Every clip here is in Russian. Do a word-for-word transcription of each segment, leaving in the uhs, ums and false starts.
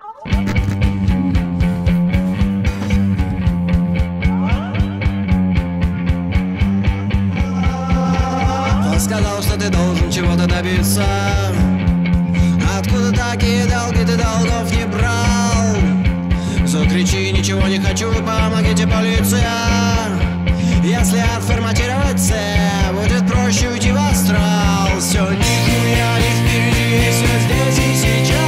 Он сказал, что ты должен чего-то добиться. Откуда такие долги, ты долгов не брал? Закричи, ничего не хочу, помогите, полиция. Если отформатировать «С», будет проще уйти в астрал. Все нихуя не впереди, все здесь и сейчас.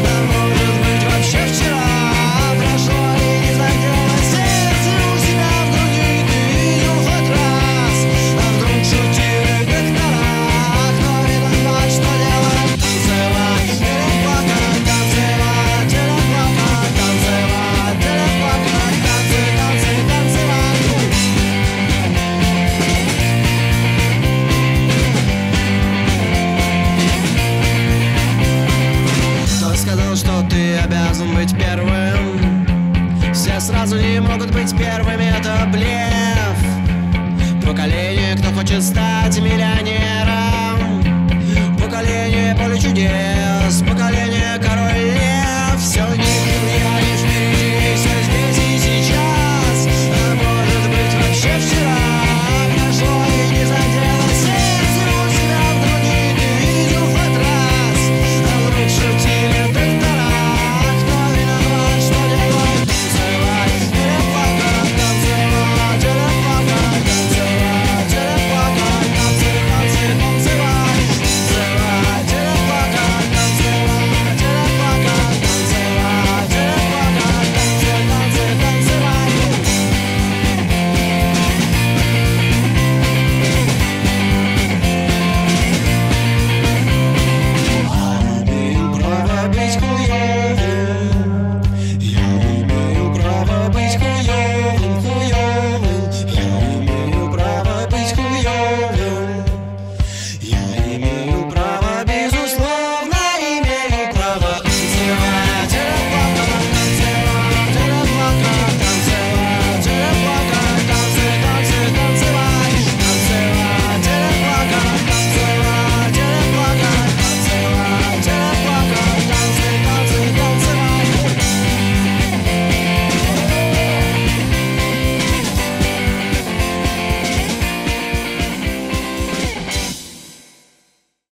А может быть, вообще вчера прошло и не знакомое сердце у себя в груди. Ты видел хоть раз, а вдруг шутили в докторах. Но виноват, что делать? Танцевать, телеплакать, танцевать, телеплакать, танцевать, телеплакать, танцы, танцы, танцевать. Сказал, что ты обязан быть первым. Все сразу не могут быть первыми, это блеф. Поколение, кто хочет стать миллионером. Поколение поле чудес, поколение король лев. Все не я не впереди, все здесь и сейчас. А может быть, вообще вчера прошло и не задело сердце у себя в груди. Ты видел хоть раз, а вдруг шутили. It's cool.